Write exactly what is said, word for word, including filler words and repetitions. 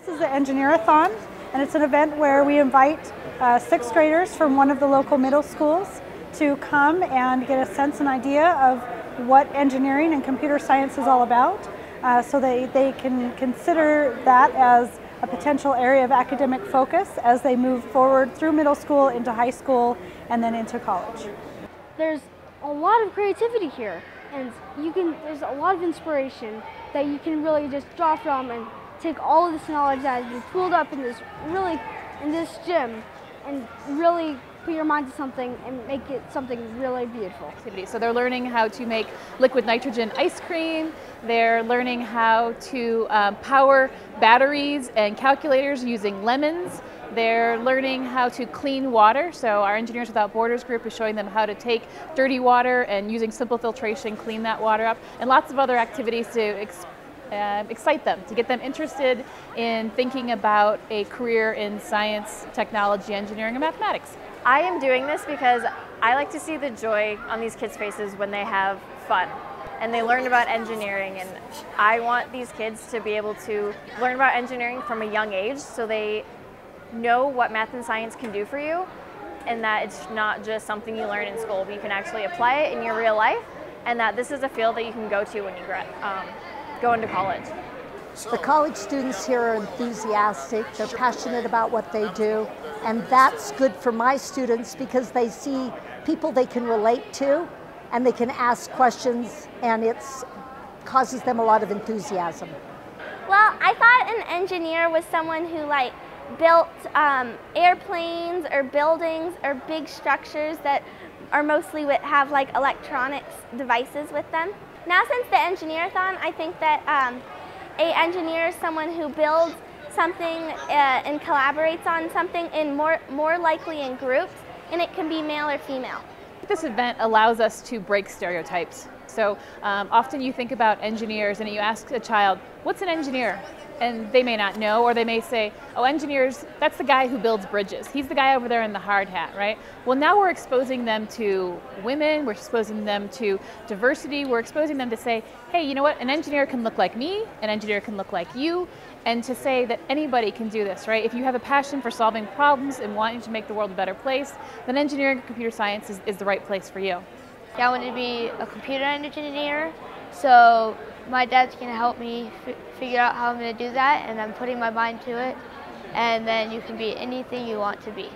This is the Engineer-a-Thon, and it's an event where we invite uh, sixth graders from one of the local middle schools to come and get a sense and idea of what engineering and computer science is all about, uh, so they, they can consider that as a potential area of academic focus as they move forward through middle school, into high school, and then into college. There's a lot of creativity here, and you can, there's a lot of inspiration that you can really just draw from and take all of this knowledge that has been pulled up in this really in this gym and really put your mind to something and make it something really beautiful. So they're learning how to make liquid nitrogen ice cream. They're learning how to um, power batteries and calculators using lemons. They're learning how to clean water. So our Engineers Without Borders group is showing them how to take dirty water and using simple filtration clean that water up, and lots of other activities to explore. Uh, excite them, to get them interested in thinking about a career in science, technology, engineering, and mathematics. I am doing this because I like to see the joy on these kids' faces when they have fun and they learn about engineering, and I want these kids to be able to learn about engineering from a young age so they know what math and science can do for you, and that it's not just something you learn in school, but you can actually apply it in your real life, and that this is a field that you can go to when you grad, um, going to college. The college students here are enthusiastic, they're passionate about what they do, and that's good for my students because they see people they can relate to and they can ask questions, and it causes them a lot of enthusiasm. Well, I thought an engineer was someone who like built um, airplanes or buildings or big structures that are mostly what have like electronics devices with them. Now, since the Engineer-a-thon, I think that um, an engineer is someone who builds something uh, and collaborates on something, in more, more likely in groups, and it can be male or female. This event allows us to break stereotypes. So um, often you think about engineers and you ask a child, what's an engineer? And they may not know, or they may say, oh, engineers, that's the guy who builds bridges. He's the guy over there in the hard hat, right? Well, now we're exposing them to women, we're exposing them to diversity, we're exposing them to say, hey, you know what, an engineer can look like me, an engineer can look like you, and to say that anybody can do this, right? If you have a passion for solving problems and wanting to make the world a better place, then engineering and computer science is, is the right place for you. Yeah, I wanted to be a computer engineer, so my dad's going to help me f figure out how I'm going to do that, and I'm putting my mind to it, and then you can be anything you want to be.